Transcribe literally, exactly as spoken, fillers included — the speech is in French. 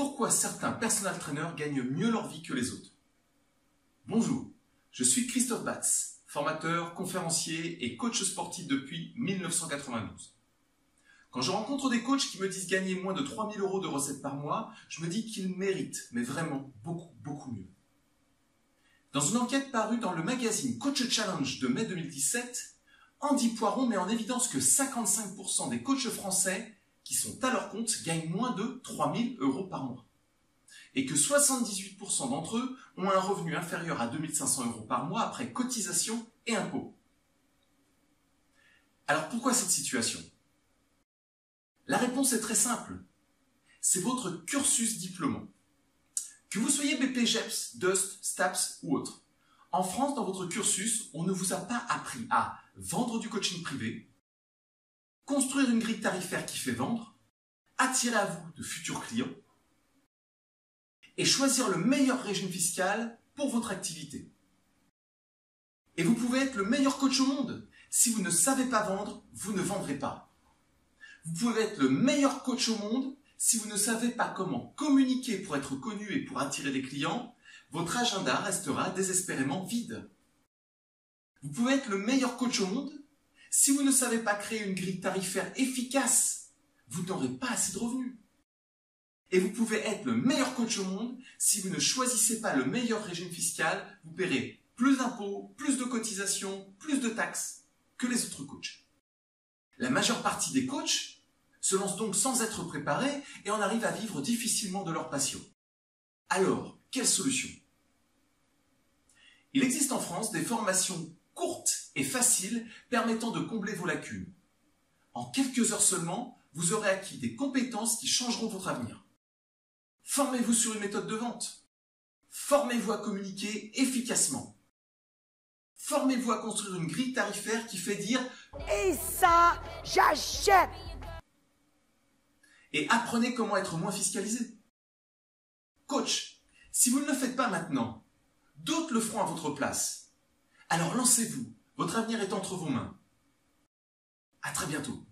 Pourquoi certains personal trainers gagnent mieux leur vie que les autres? Bonjour, je suis Christophe Batz, formateur, conférencier et coach sportif depuis mille neuf cent quatre-vingt-douze. Quand je rencontre des coachs qui me disent gagner moins de trois mille euros de recettes par mois, je me dis qu'ils méritent, mais vraiment beaucoup, beaucoup mieux. Dans une enquête parue dans le magazine Coach Challenge de mai deux mille dix-sept, Andy Poiron met en évidence que cinquante-cinq pour cent des coachs français qui sont à leur compte gagnent moins de trois mille euros par mois. Et que soixante-dix-huit pour cent d'entre eux ont un revenu inférieur à deux mille cinq cents euros par mois après cotisation et impôts. Alors pourquoi cette situation? La réponse est très simple. C'est votre cursus diplômant. Que vous soyez B P J E P S, D U S T, STAPS ou autre, en France, dans votre cursus, on ne vous a pas appris à vendre du coaching privé, construire une grille tarifaire qui fait vendre, attirer à vous de futurs clients et choisir le meilleur régime fiscal pour votre activité. Et vous pouvez être le meilleur coach au monde. Si vous ne savez pas vendre, vous ne vendrez pas. Vous pouvez être le meilleur coach au monde. Si vous ne savez pas comment communiquer pour être connu et pour attirer des clients, votre agenda restera désespérément vide. Vous pouvez être le meilleur coach au monde. Si vous ne savez pas créer une grille tarifaire efficace, vous n'aurez pas assez de revenus. Et vous pouvez être le meilleur coach au monde. Si vous ne choisissez pas le meilleur régime fiscal, vous paierez plus d'impôts, plus de cotisations, plus de taxes que les autres coachs. La majeure partie des coachs se lancent donc sans être préparés et en arrivent à vivre difficilement de leur passion. Alors, quelle solution? Il existe en France des formations courtes et faciles permettant de combler vos lacunes. En quelques heures seulement, vous aurez acquis des compétences qui changeront votre avenir. Formez-vous sur une méthode de vente. Formez-vous à communiquer efficacement. Formez-vous à construire une grille tarifaire qui fait dire « Et ça, j'achète !» Et apprenez comment être moins fiscalisé. Coach, si vous ne le faites pas maintenant, d'autres le feront à votre place. Alors lancez-vous, votre avenir est entre vos mains. À très bientôt.